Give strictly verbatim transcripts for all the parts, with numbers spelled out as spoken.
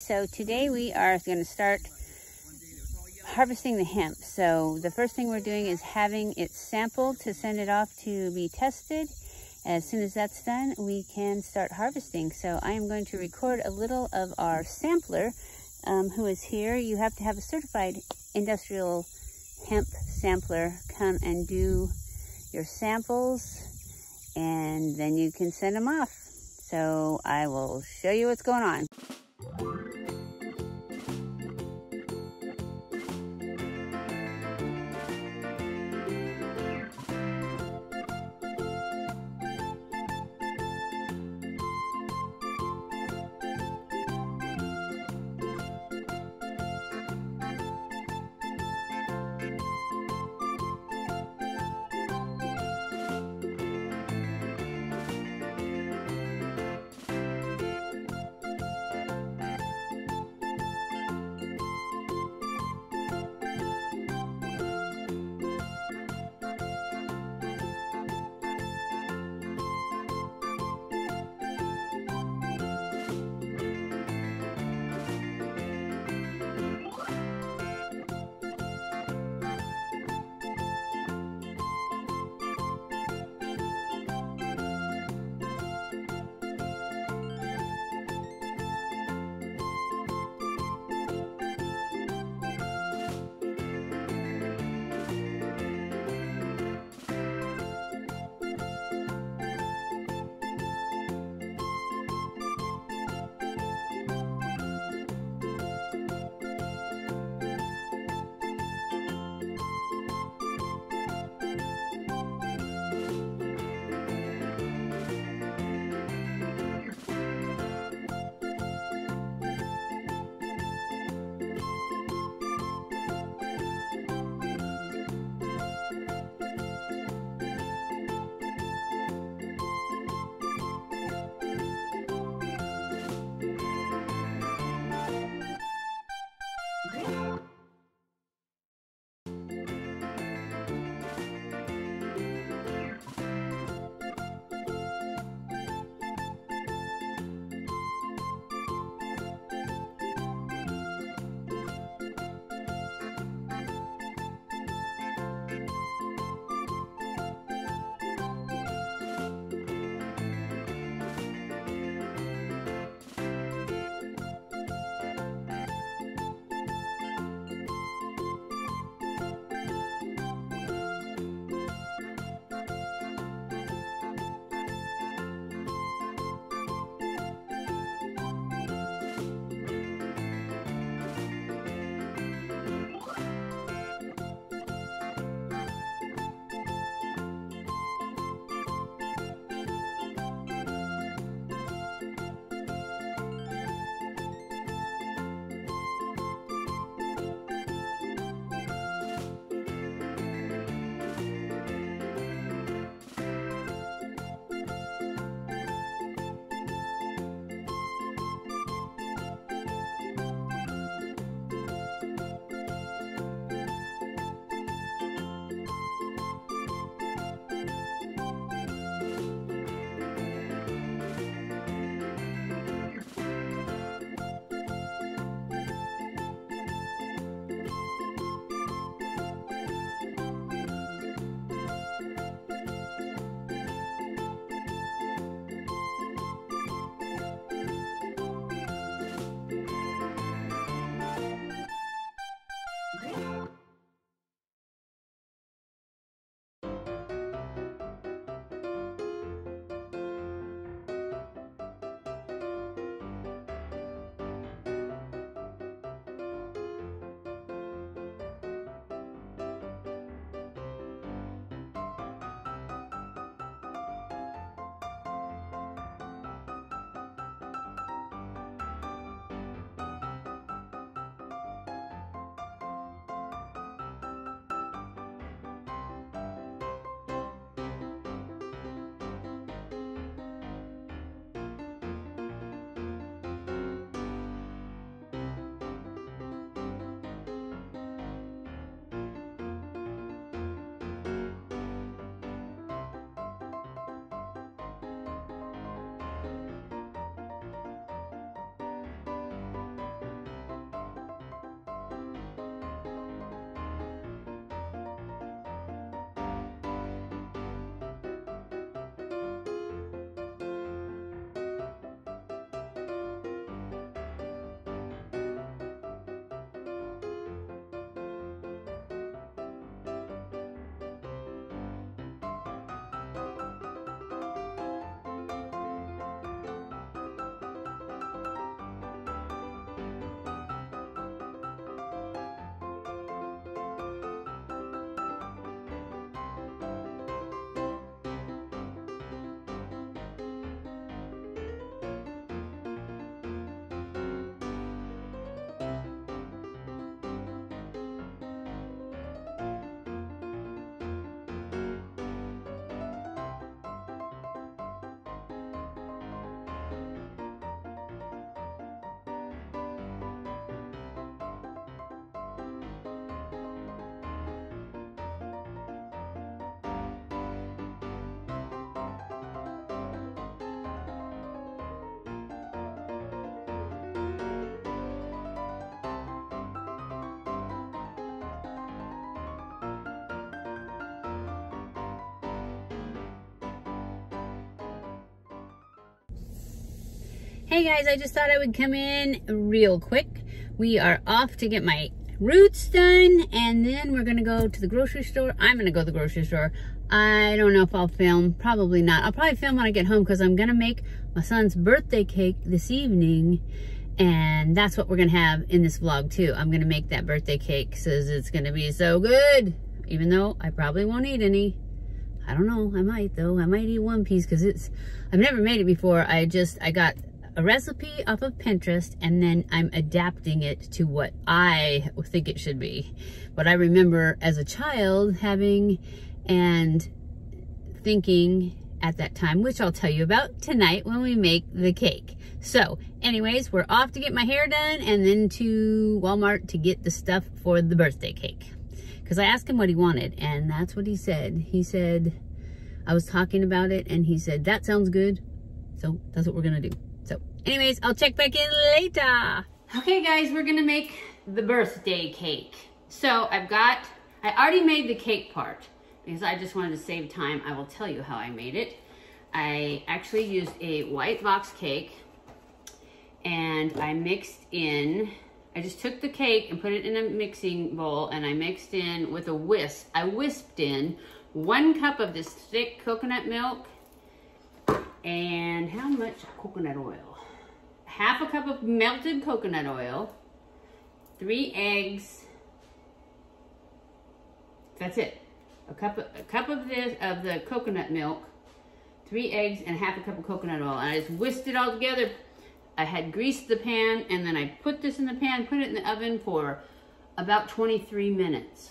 So today we are going to start harvesting the hemp. So the first thing we're doing is having it sampled to send it off to be tested. As soon as that's done, we can start harvesting. So I am going to record a little of our sampler um, who is here. You have to have a certified industrial hemp sampler come and do your samples, and then you can send them off. So I will show you what's going on. Hey guys, I just thought I would come in real quick. We are off to get my roots done and then we're gonna go to the grocery store. I'm gonna go to the grocery store. I don't know if I'll film, probably not. I'll probably film when I get home because I'm gonna make my son's birthday cake this evening and that's what we're gonna have in this vlog too. I'm gonna make that birthday cake because it's gonna be so good. Even though I probably won't eat any. I don't know, I might though. I might eat one piece because it's, I've never made it before. I just, I got a recipe off of Pinterest and then I'm adapting it to what I think it should be. What I remember as a child having and thinking at that time, which I'll tell you about tonight when we make the cake. So anyways, we're off to get my hair done and then to Walmart to get the stuff for the birthday cake. Because I asked him what he wanted and that's what he said. He said, I was talking about it and he said, that sounds good. So that's what we're gonna do. So anyways, I'll check back in later. Okay guys, we're gonna make the birthday cake. So I've got, I already made the cake part because I just wanted to save time. I will tell you how I made it. I actually used a white box cake and I mixed in I just took the cake and put it in a mixing bowl and I mixed in with a whisk. I whisked in one cup of this thick coconut milk and how much coconut oil? Half a cup of melted coconut oil, three eggs. That's it. A cup of, a cup of this of the coconut milk, three eggs and half a cup of coconut oil. And I just whisked it all together. I had greased the pan and then I put this in the pan, put it in the oven for about twenty-three minutes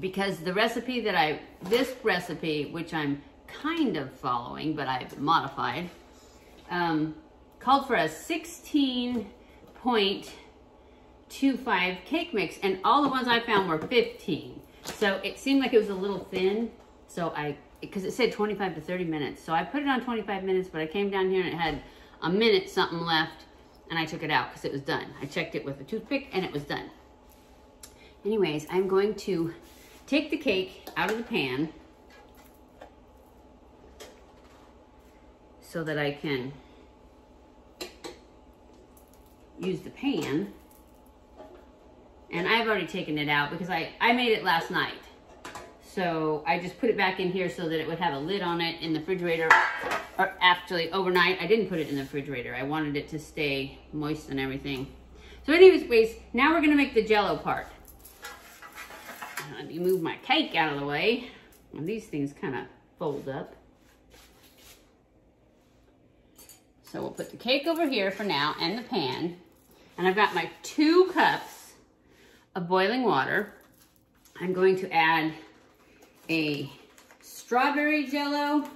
because the recipe that I, this recipe, which I'm kind of following, but I've modified, um, called for a sixteen point two five cake mix and all the ones I found were fifteen. So it seemed like it was a little thin. So I, because it said twenty-five to thirty minutes. So I put it on twenty-five minutes, but I came down here and it had a minute something left and I took it out because it was done. I checked it with a toothpick and it was done. Anyways, I'm going to take the cake out of the pan so that I can use the pan. And I've already taken it out because I, I made it last night. So I just put it back in here so that it would have a lid on it in the refrigerator, or actually overnight. I didn't put it in the refrigerator. I wanted it to stay moist and everything. So anyways, now we're gonna make the Jell-O part. Let me move my cake out of the way. And these things kind of fold up. So we'll put the cake over here for now and the pan. And I've got my two cups of boiling water. I'm going to add a strawberry Jell-O.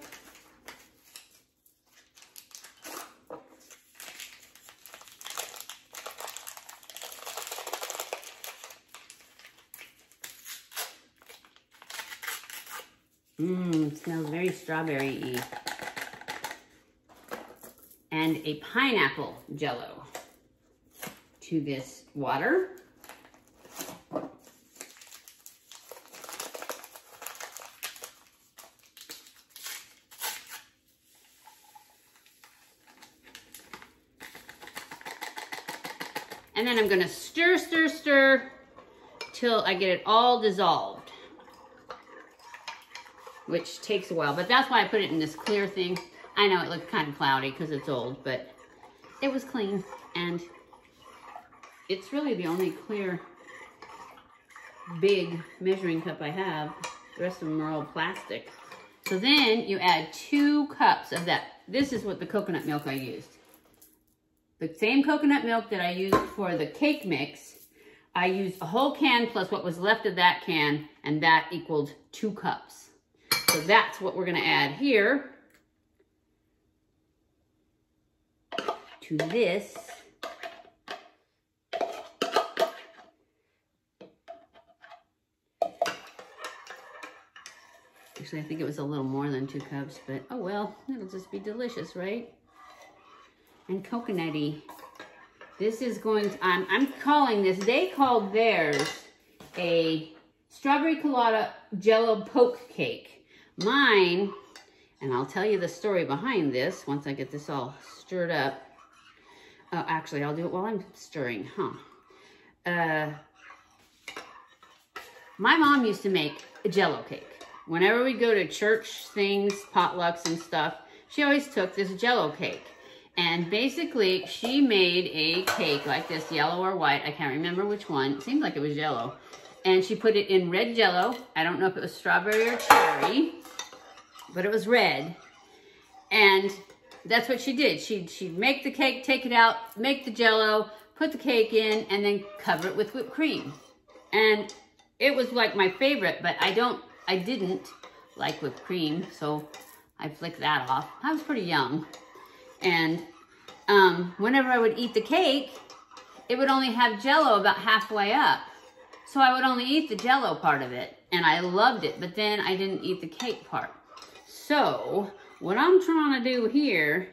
Mmm, smells very strawberry-y. And a pineapple Jell-O to this water. And then I'm gonna stir, stir, stir till I get it all dissolved, which takes a while, but that's why I put it in this clear thing. I know it looks kind of cloudy because it's old, but it was clean and it's really the only clear big measuring cup I have. The rest of them are all plastic. So then you add two cups of that. This is what the coconut milk I used. The same coconut milk that I used for the cake mix, I used a whole can plus what was left of that can, and that equaled two cups. So that's what we're gonna add here to this. Actually, I think it was a little more than two cups, but oh well, it'll just be delicious, right? And coconutty. This is going to, I'm, I'm calling this, they called theirs a strawberry colada Jell-O poke cake. Mine, and I'll tell you the story behind this once I get this all stirred up, Oh, actually, I'll do it while I'm stirring, huh? Uh, my mom used to make a Jell-O cake. Whenever we go to church things, potlucks and stuff, she always took this Jell-O cake. And basically, she made a cake like this, yellow or white. I can't remember which one. It seemed like it was yellow. And she put it in red Jell-O. I don't know if it was strawberry or cherry, but it was red. And that's what she did. She'd, she'd make the cake, take it out, make the Jell-O, put the cake in, and then cover it with whipped cream. And it was like my favorite, but I don't, I didn't like whipped cream, so I flicked that off. I was pretty young. And um, whenever I would eat the cake, it would only have Jell-O about halfway up. So I would only eat the Jell-O part of it, and I loved it, but then I didn't eat the cake part. So what I'm trying to do here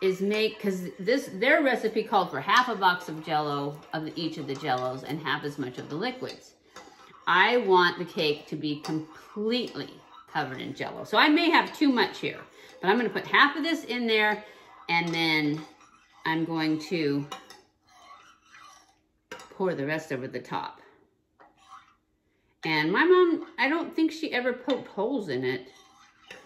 is make, because this, their recipe called for half a box of Jell-O of each of the Jell-Os and half as much of the liquids. I want the cake to be completely covered in Jell-O. So I may have too much here, but I'm going to put half of this in there, and then I'm going to pour the rest over the top. And my mom, I don't think she ever poked holes in it.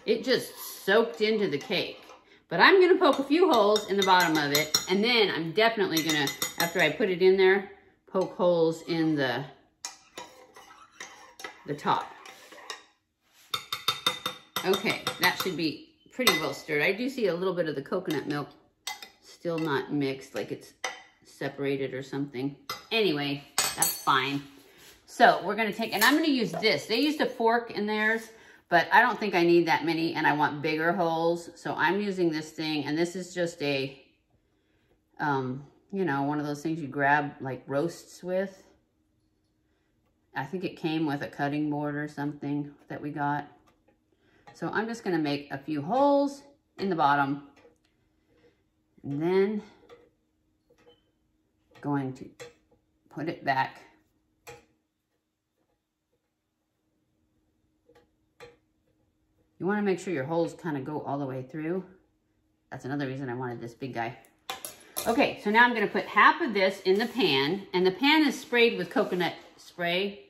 It just soaked into the cake. But I'm going to poke a few holes in the bottom of it, and then I'm definitely going to, after I put it in there, poke holes in the, the top. Okay, that should be pretty well stirred. I do see a little bit of the coconut milk still not mixed, like it's separated or something. Anyway, that's fine. So we're gonna take, and I'm gonna use this. They used a fork in theirs, but I don't think I need that many, and I want bigger holes. So I'm using this thing, and this is just a, um, you know, one of those things you grab like roasts with. I think it came with a cutting board or something that we got. So I'm just going to make a few holes in the bottom, and then going to put it back. You want to make sure your holes kind of go all the way through. That's another reason I wanted this big guy. Okay, so now I'm going to put half of this in the pan, and the pan is sprayed with coconut spray.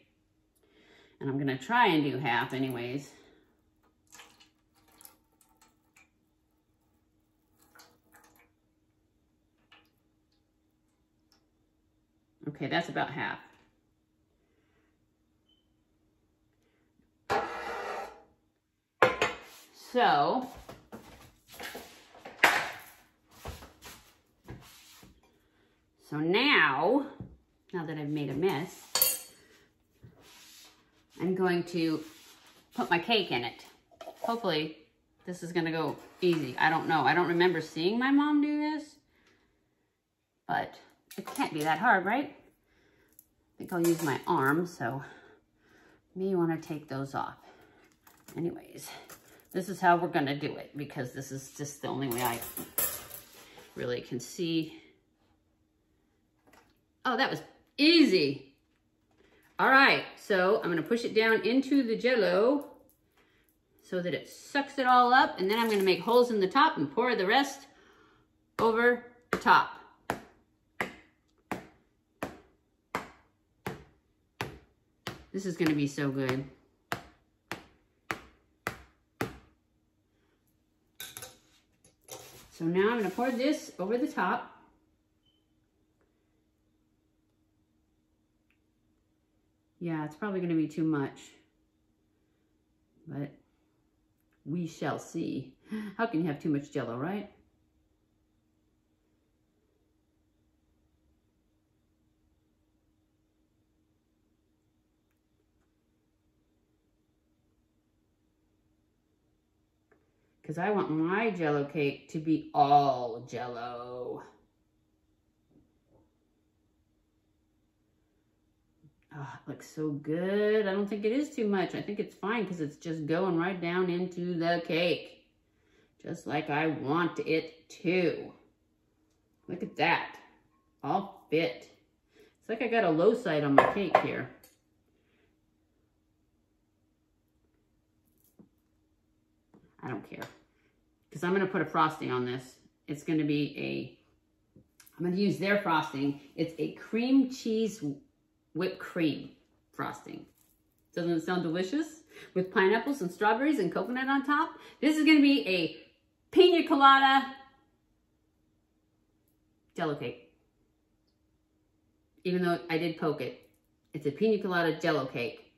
And I'm going to try and do half anyways. Okay, that's about half. So, so now, now that I've made a mess, I'm going to put my cake in it. Hopefully, this is gonna go easy. I don't know. I don't remember seeing my mom do this, but it can't be that hard, right? I think I'll use my arm, so maybe you want to take those off. Anyways, this is how we're going to do it, because this is just the only way I really can see. Oh, that was easy. All right, so I'm going to push it down into the Jell-O so that it sucks it all up, and then I'm going to make holes in the top and pour the rest over the top. This is going to be so good. So now I'm going to pour this over the top. Yeah, it's probably going to be too much, but we shall see. How can you have too much Jell-O, right? Because I want my Jell-O cake to be all Jell-O. Oh, it looks so good. I don't think it is too much. I think it's fine because it's just going right down into the cake. Just like I want it to. Look at that. All fit. It's like I got a low side on my cake here. I don't care, because I'm going to put a frosting on this. It's going to be a I'm going to use their frosting. It's a cream cheese whipped cream frosting. Doesn't it sound delicious? With pineapples and strawberries and coconut on top. This is going to be a piña colada jello cake. Even though I did poke it, it's a piña colada jello cake.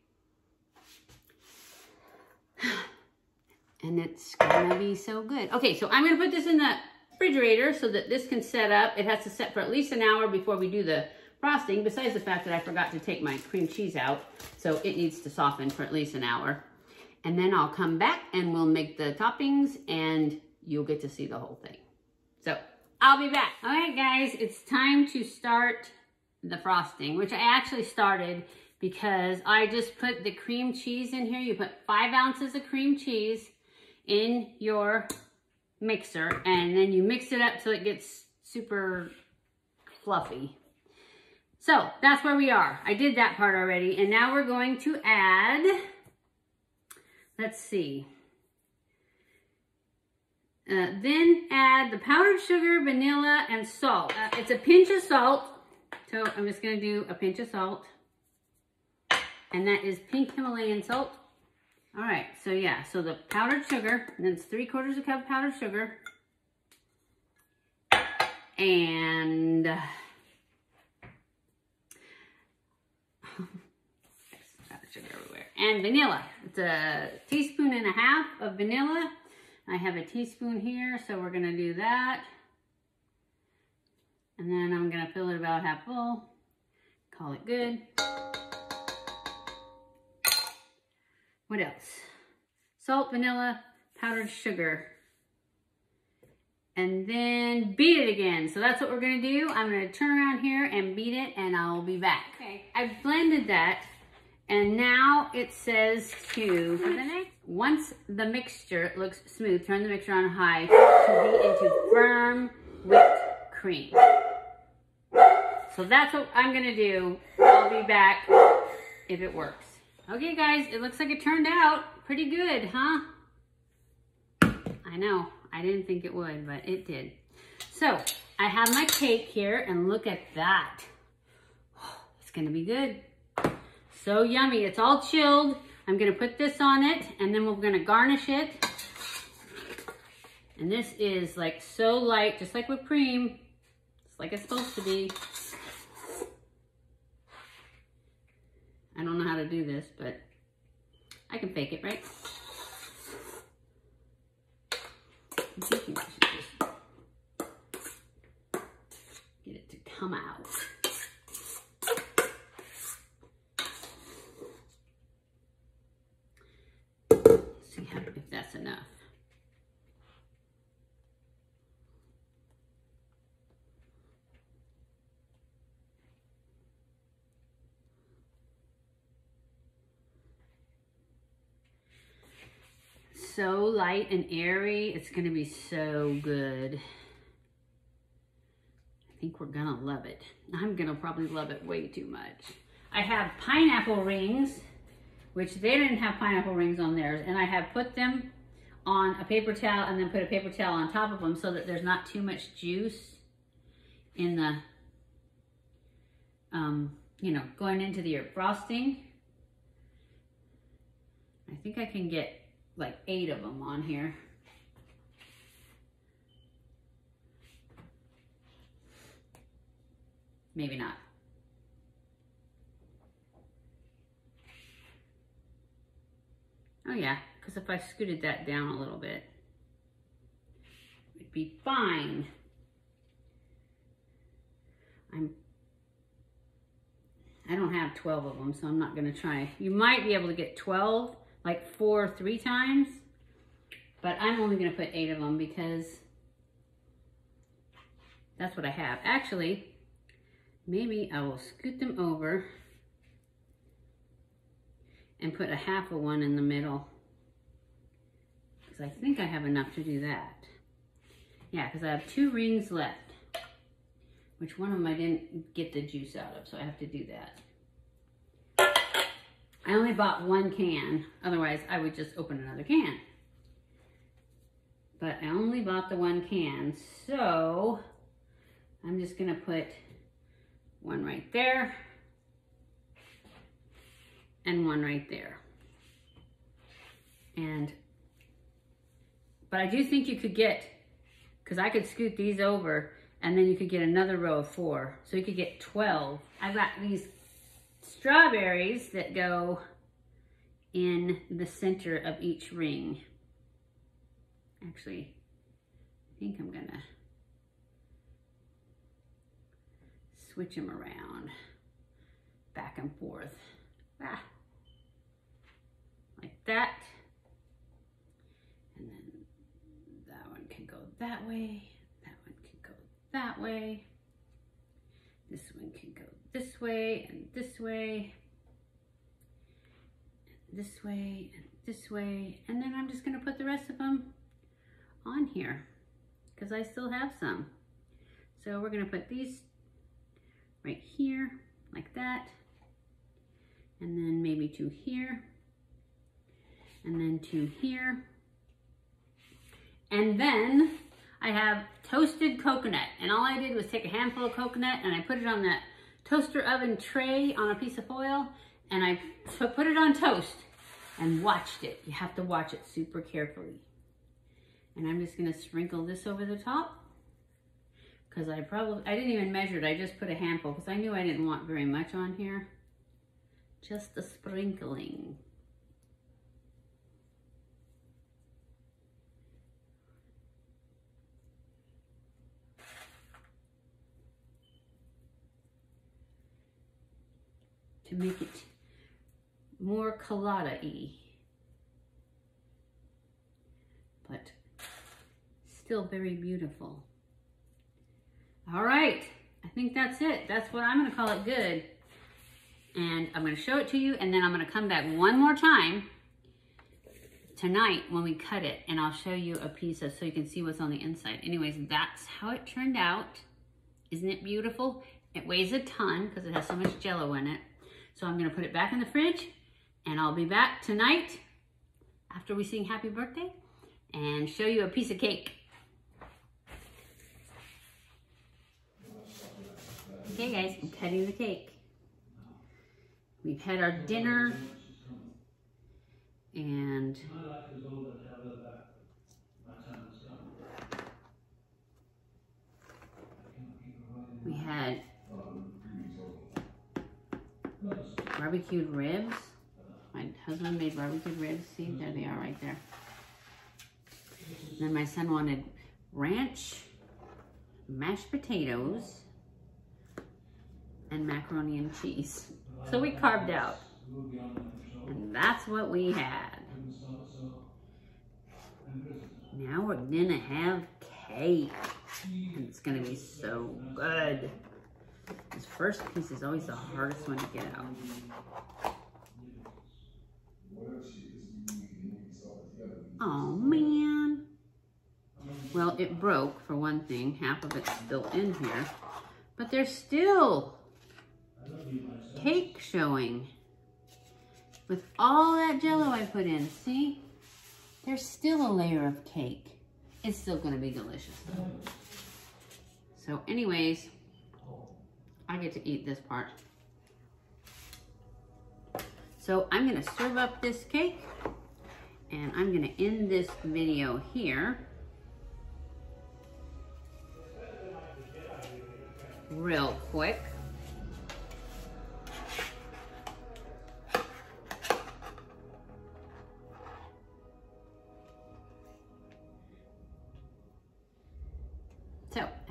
And it's going to be so good. Okay, so I'm going to put this in the refrigerator so that this can set up. It has to set for at least an hour before we do the frosting, besides the fact that I forgot to take my cream cheese out, so it needs to soften for at least an hour. And then I'll come back and we'll make the toppings and you'll get to see the whole thing. So I'll be back. All right, guys, it's time to start the frosting, which I actually started because I just put the cream cheese in here. You put five ounces of cream cheese in your mixer, and then you mix it up till it gets super fluffy. So that's where we are. I did that part already, and now we're going to add, let's see, uh, then add the powdered sugar, vanilla, and salt. Uh, it's a pinch of salt, so I'm just gonna do a pinch of salt, and that is pink Himalayan salt. All right, so yeah, so the powdered sugar, and then it's three quarters of a cup of powdered sugar, and uh, powdered sugar everywhere, and vanilla. It's a teaspoon and a half of vanilla. I have a teaspoon here, so we're gonna do that, and then I'm gonna fill it about half full. Call it good. What else? Salt, vanilla, powdered sugar, and then beat it again. So that's what we're gonna do. I'm gonna turn around here and beat it, and I'll be back. Okay, I've blended that, and now it says to, for the next, once the mixture looks smooth, turn the mixture on high to beat into firm whipped cream. So that's what I'm gonna do. I'll be back if it works. Okay, guys, it looks like it turned out pretty good, huh? I know, I didn't think it would, but it did. So, I have my cake here, and look at that. Oh, it's gonna be good. So yummy, it's all chilled. I'm gonna put this on it, and then we're gonna garnish it. And this is like so light, just like whipped cream. It's like it's supposed to be. I don't know how to do this, but I can fake it, right? Get it to come out. Let's see how, if that's enough. So light and airy. It's gonna be so good. I think we're gonna love it. I'm gonna probably love it way too much. I have pineapple rings, which they didn't have pineapple rings on theirs, and I have put them on a paper towel and then put a paper towel on top of them so that there's not too much juice in the, um, you know, going into the frosting. I think I can get like eight of them on here. Maybe not. Oh yeah, because if I scooted that down a little bit, it'd be fine. I'm, I don't have twelve of them, so I'm not gonna try. You might be able to get twelve, like four three times, but I'm only gonna put eight of them because that's what I have. Actually, maybe I will scoot them over and put a half of one in the middle because I think I have enough to do that. Yeah, because I have two rings left, which one of them I didn't get the juice out of, so I have to do that. I only bought one can, otherwise I would just open another can. But I only bought the one can, so I'm just gonna put one right there and one right there. And, but I do think you could get, because I could scoot these over and then you could get another row of four. So you could get twelve. I've got these strawberries that go in the center of each ring. Actually, I think I'm gonna switch them around back and forth. Ah, like that. And then that one can go that way. That one can go that way. This one can go this way and this way. And this way and this way. And then I'm just gonna put the rest of them on here because I still have some. So we're gonna put these right here like that. And then maybe two here. And then two here. And then I have toasted coconut. And all I did was take a handful of coconut and I put it on that toaster oven tray on a piece of foil. And I put it on toast and watched it. You have to watch it super carefully. And I'm just gonna sprinkle this over the top because I probably, I didn't even measure it. I just put a handful because I knew I didn't want very much on here. Just a sprinkling. To make it more colada-y. But still very beautiful. All right, I think that's it. That's what I'm gonna call it good. And I'm gonna show it to you and then I'm gonna come back one more time tonight when we cut it and I'll show you a piece of so you can see what's on the inside. Anyways, that's how it turned out. Isn't it beautiful? It weighs a ton because it has so much Jello in it. So I'm gonna put it back in the fridge and I'll be back tonight after we sing happy birthday and show you a piece of cake. Okay guys, I'm cutting the cake. We've had our dinner and we had barbecued ribs. My husband made barbecued ribs. See, there they are right there. And then my son wanted ranch, mashed potatoes, and macaroni and cheese. So we carved out, and that's what we had. Now we're gonna have cake, and it's gonna be so good. This first piece is always the hardest one to get out. Oh man. Well, it broke for one thing. Half of it's still in here, but there's still cake showing with all that Jello I put in. See, there's still a layer of cake. It's still gonna be delicious though. So anyways, I get to eat this part. So I'm gonna serve up this cake and I'm gonna end this video here. Real quick.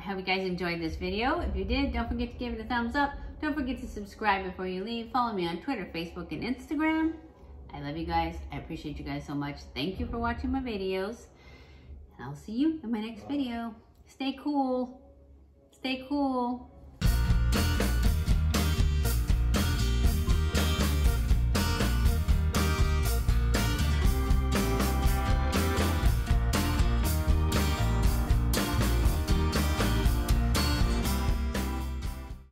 Hope you guys enjoyed this video. If you did, don't forget to give it a thumbs up. Don't forget to subscribe before you leave. Follow me on Twitter, Facebook, and Instagram. I love you guys. I appreciate you guys so much. Thank you for watching my videos. And I'll see you in my next video. Stay cool. Stay cool.